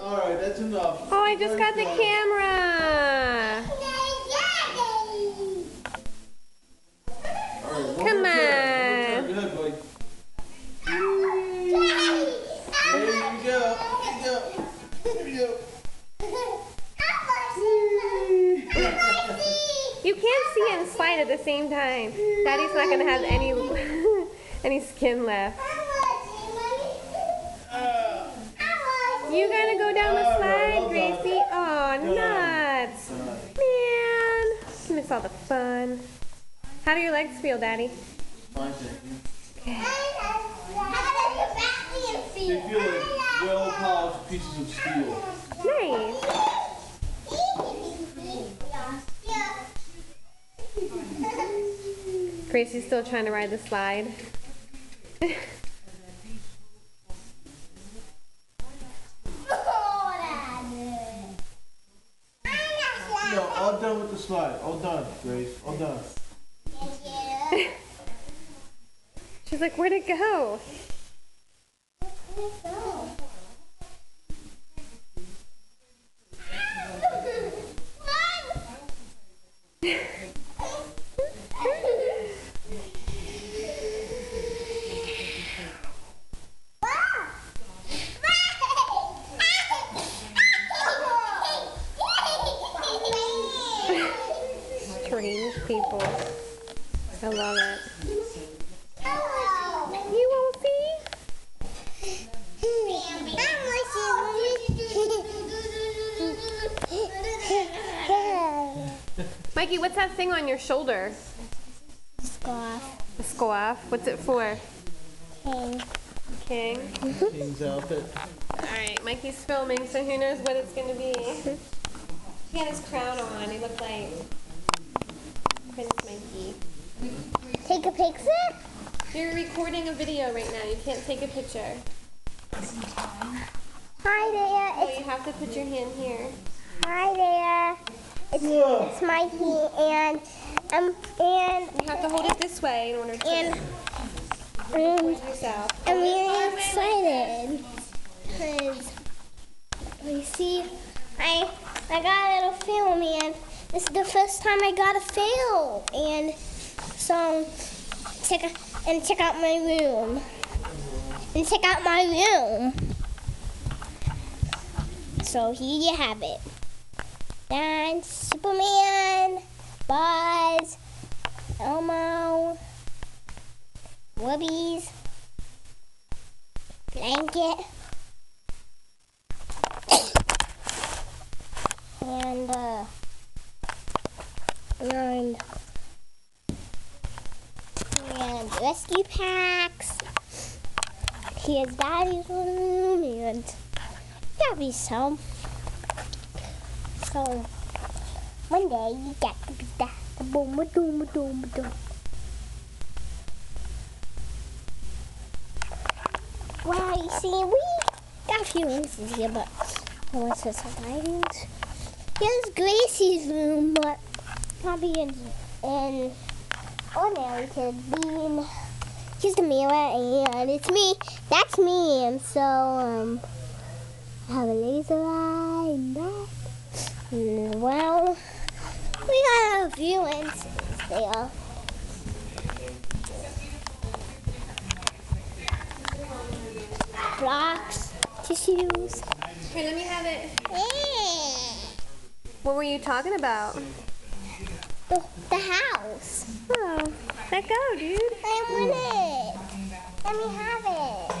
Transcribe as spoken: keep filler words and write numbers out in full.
All right, that's enough. Oh, I just got the camera. All right, one Come more on. One more time. Go ahead, buddy. There you go. There you go. There you go. You can't see and slide at the same time. Daddy's not gonna have any any skin left. You gotta go down the slide, Gracie. Oh, nuts. Man, I miss all the fun. How do your legs feel, Daddy? Fine, thank you. Okay. How does your back feel? They feel like well-polished pieces of steel. Nice. Gracie's still trying to ride the slide. No, all done with the slide. All done, Grace. All done. She's like, where'd it go? People. I love it. You won't see? Mikey, what's that thing on your shoulder? A scarf. A scarf? What's it for? King. King? King's outfit. Alright, Mikey's filming, so who knows what it's going to be. He had his crown on. He looked like... Mikey. Take a picture? You're recording a video right now. You can't take a picture. Hi there. So it's you have to put your hand here. Hi there. It's, yeah. it's Mikey and um and you have to hold it this way in order to and, record yourself. I'm really excited because you see I I got a little film and this is the first time I got a fail, and so check and check out my room, and check out my room. So here you have it. Dan, Superman, Buzz, Elmo, Wubbies, Blanket, and uh. And, and rescue packs. Here's Daddy's room, and that'll be so. So one day you get to be that. Boom, boom, boom, boom. Wow, you see, we got a few rings here, but I want to set my rings. Here's Gracie's room, but. Probably in, in ordinary kids being just a mirror, and it's me. That's me, and so um, I have a laser eye and that. And, well, we got a few instances there. Blocks, tissues. Here, let me have it. Yeah. What were you talking about? The, the house. Oh, let go, dude. I want it. Let me have it.